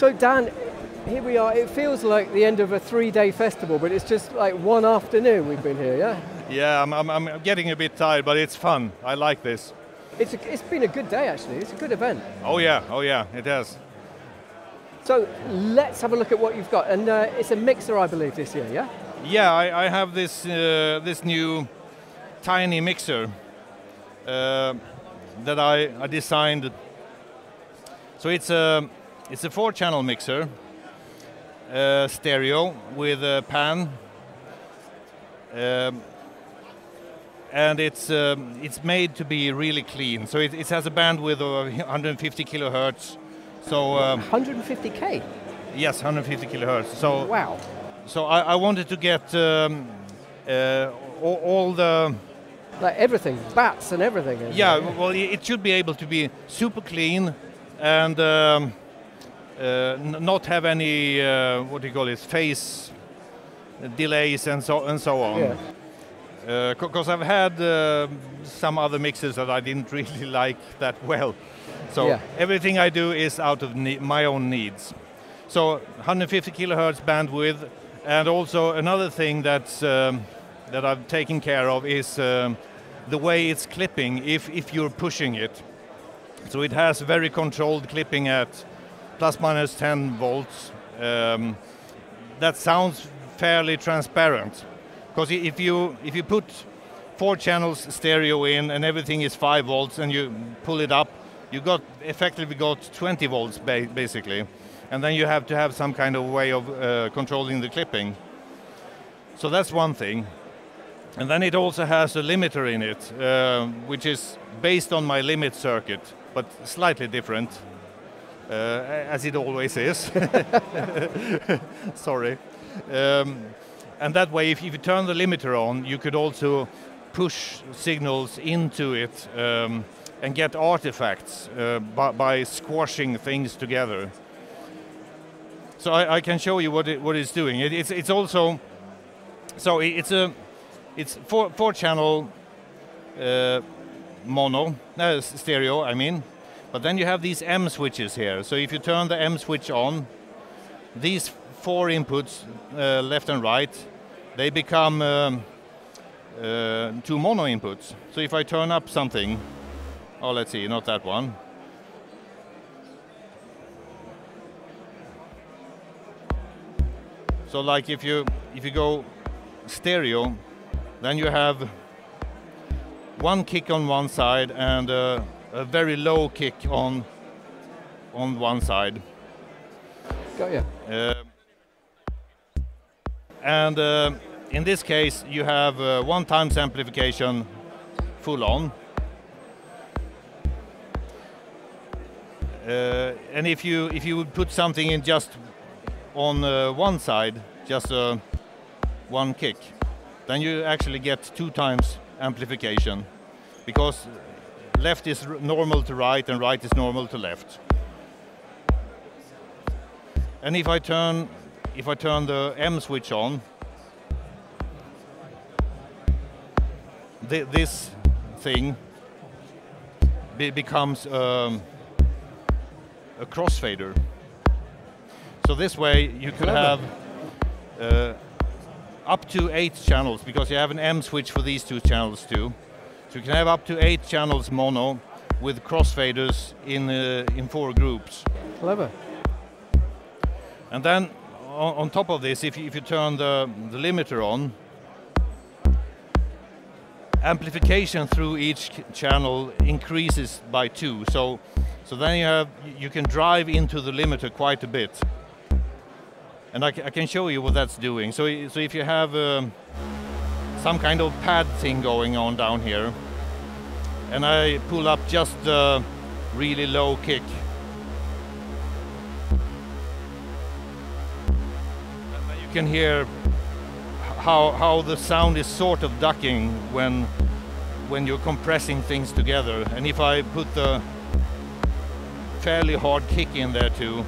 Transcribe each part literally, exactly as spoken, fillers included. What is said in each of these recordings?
So Dan, here we are. It feels like the end of a three-day festival, but it's just like one afternoon we've been here, yeah? Yeah, I'm, I'm, I'm getting a bit tired, but it's fun. I like this. It's, a, it's been a good day, actually. It's a good event. Oh, yeah. Oh, yeah. It has. So let's have a look at what you've got. And uh, it's a mixer, I believe, this year, yeah? Yeah, I, I have this, uh, this new tiny mixer uh, that I, I designed. So it's a, it's a four-channel mixer, uh, stereo with a pan. Um, and it's um, it's made to be really clean. So it, it has a bandwidth of one hundred fifty kilohertz. So um, one hundred fifty K? Yes, one hundred fifty kilohertz. So wow. So I, I wanted to get um, uh, all, all the... Like everything, bats and everything. Yeah, it? well, it should be able to be super clean and um, uh, not have any, uh, what do you call it, phase delays and so, and so on. Yeah. Because uh, I've had uh, some other mixes that I didn't really like that well. So yeah. Everything I do is out of ne my own needs. So one hundred fifty kilohertz bandwidth, and also another thing that's, um, that I've taken care of is um, the way it's clipping if, if you're pushing it. So it has very controlled clipping at plus minus ten volts. Um, that sounds fairly transparent. Because if you, if you put four channels stereo in and everything is five volts and you pull it up, you got effectively got twenty volts ba basically. And then you have to have some kind of way of uh, controlling the clipping. So that's one thing. And then it also has a limiter in it, uh, which is based on my limit circuit, but slightly different, uh, as it always is. Sorry. Um, And that way, if, if you turn the limiter on, you could also push signals into it um, and get artifacts uh, by, by squashing things together. So I, I can show you what it, what it's doing. It, it's, it's also so it, it's a it's four four channel uh, mono no, stereo, I mean. But then you have these M switches here. So if you turn the M switch on, these four inputs uh, left and right, they become um, uh, two mono inputs. So if I turn up something, oh, let's see, not that one. So like if you if you go stereo, then you have one kick on one side and uh, a very low kick on on one side. Got you. Uh, And uh, in this case, you have uh, one times amplification full on. Uh, and if you if you would put something in just on uh, one side, just uh, one kick, then you actually get two times amplification, because left is r normal to right and right is normal to left. And if I turn If I turn the M switch on, th this thing be becomes um, a crossfader. So this way you could have uh, up to eight channels, because you have an M switch for these two channels too. So you can have up to eight channels mono with crossfaders in uh, in four groups. Clever. And then, on top of this, if you, if you turn the, the limiter on, amplification through each channel increases by two. So, so then you have you can drive into the limiter quite a bit. And I, c I can show you what that's doing. So, so if you have um, some kind of pad thing going on down here, and I pull up just the really low kick. You can hear how how the sound is sort of ducking when when you're compressing things together. And if I put the fairly hard kick in there too,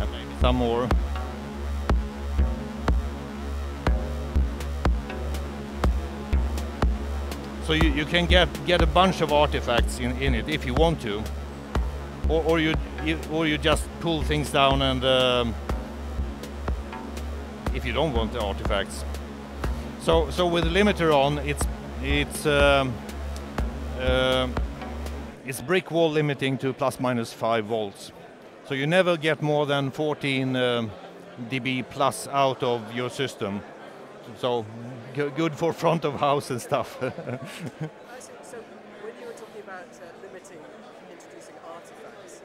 and maybe some more, so you, you can get get a bunch of artifacts in in it if you want to. or, or you, you or you just pull things down, and um, if you don't want the artifacts. So so with the limiter on, it's it's um, uh, it's brick wall limiting to plus minus five volts. So you never get more than fourteen um, dB plus out of your system. So g good for front of house and stuff.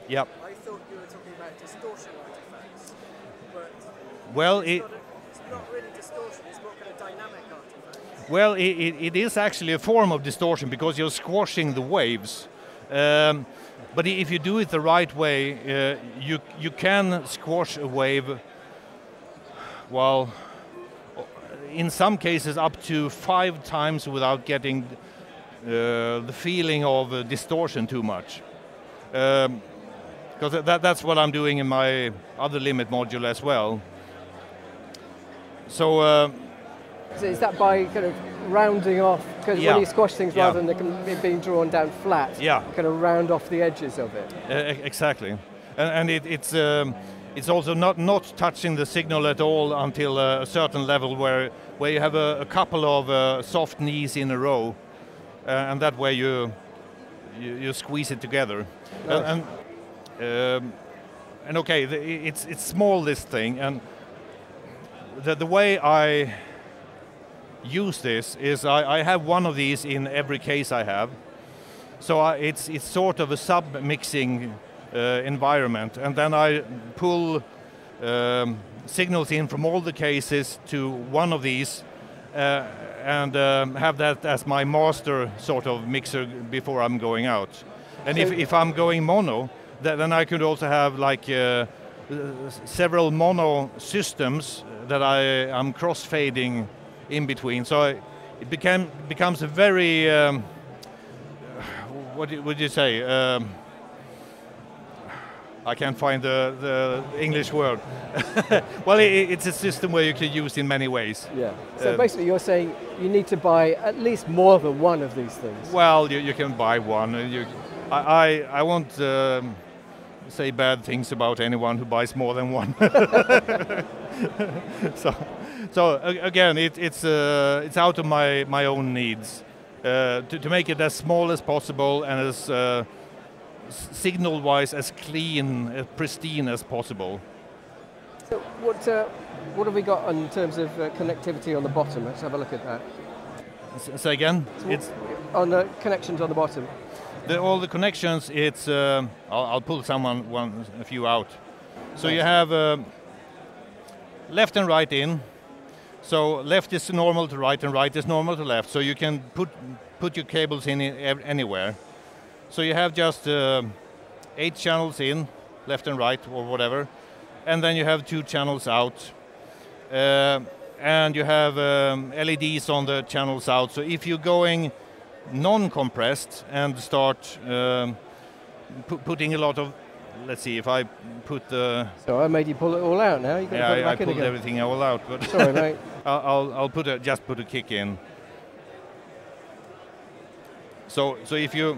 Yep. I thought you were talking about distortion artifacts, but well, it's, it, not, a, it's not really distortion, it's more kind of dynamic artifacts. Well, it, it, it is actually a form of distortion because you're squashing the waves. Um, but if you do it the right way, uh, you, you can squash a wave, well, in some cases up to five times without getting uh, the feeling of uh, distortion too much. Um, Because that, that's what I'm doing in my other limit module as well. So, uh, so is that by kind of rounding off? Because yeah, when you squash things yeah. rather than it being drawn down flat, yeah. kind of round off the edges of it. Uh, exactly, and, and it, it's um, it's also not not touching the signal at all until a certain level where where you have a, a couple of uh, soft knees in a row, uh, and that way you, you you squeeze it together. Nice. Uh, and, Um, and okay, the, it's it's small, this thing, and the the way I use this is I, I have one of these in every case I have, so I, it's it's sort of a sub mixing uh, environment, and then I pull um, signals in from all the cases to one of these, uh, and um, have that as my master sort of mixer before I'm going out, and so if if I'm going mono. Then I could also have like uh, several mono systems that I am cross-fading in between. So I, it became, becomes a very, um, what would you say? Um, I can't find the, the English word. Well, it, it's a system where you can use in many ways. Yeah. So uh, basically you're saying you need to buy at least more than one of these things. Well, you, you can buy one. You, I, I, I won't um, say bad things about anyone who buys more than one. so, so again, it, it's uh, it's out of my my own needs uh, to to make it as small as possible and as uh, signal-wise as clean, as pristine as possible. So, what uh, what have we got in terms of uh, connectivity on the bottom? Let's have a look at that. S say again. So it's on the connections on the bottom. The, all the connections, it's uh, I'll, I'll pull someone one a few out. So you have uh, left and right in. So left is normal to right, and right is normal to left. So you can put put your cables in anywhere. So you have just uh, eight channels in, left and right or whatever, and then you have two channels out, uh, and you have um, L E Ds on the channels out. So if you're going non-compressed and start um, pu putting a lot of, let's see if I put the... So I made you pull it all out now. You got yeah, to put it back I, I in pulled again. everything all out, but sorry, mate. I'll I'll put a, just put a kick in. So so if you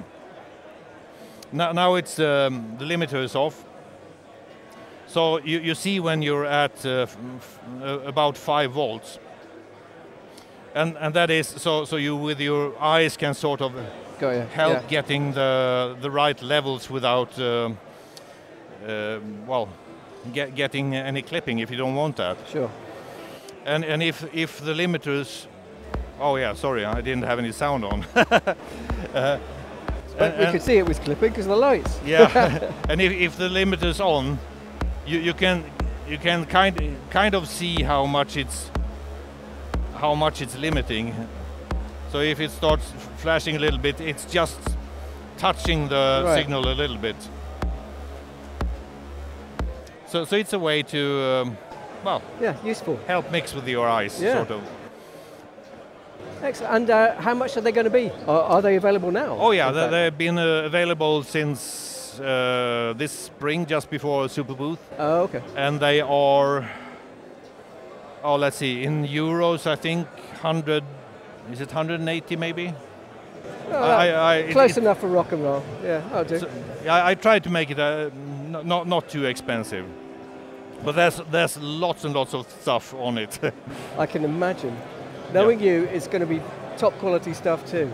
now now it's um, the limiter is off. So you you see when you're at uh, f uh, about five volts. And, and that is, so, so you with your eyes can sort of Go, yeah. help yeah. getting the, the right levels without, uh, uh, well, get, getting any clipping if you don't want that. Sure. And, and if, if the limiters, oh yeah, sorry, I didn't have any sound on. uh, but we could see it was clipping because of the lights. Yeah, and if, if the limiter's on, you, you can, you can kind, kind of see how much it's how much it's limiting. So if it starts flashing a little bit, it's just touching the right. signal a little bit. So, so it's a way to, um, well, yeah, useful. Help mix with your eyes, yeah. sort of. Excellent. And uh, how much are they going to be? Are, are they available now? Oh yeah, they, they've been uh, available since uh, this spring, just before Superbooth. Oh, okay. And they are. Oh, let's see. In euros, I think one hundred. Is it one hundred eighty maybe? Oh, I, I, close it, it, enough for rock and roll. Yeah, I'll do. So, I, I try to make it uh, not not too expensive, but there's there's lots and lots of stuff on it. I can imagine. Knowing yeah. you, it's going to be top quality stuff too.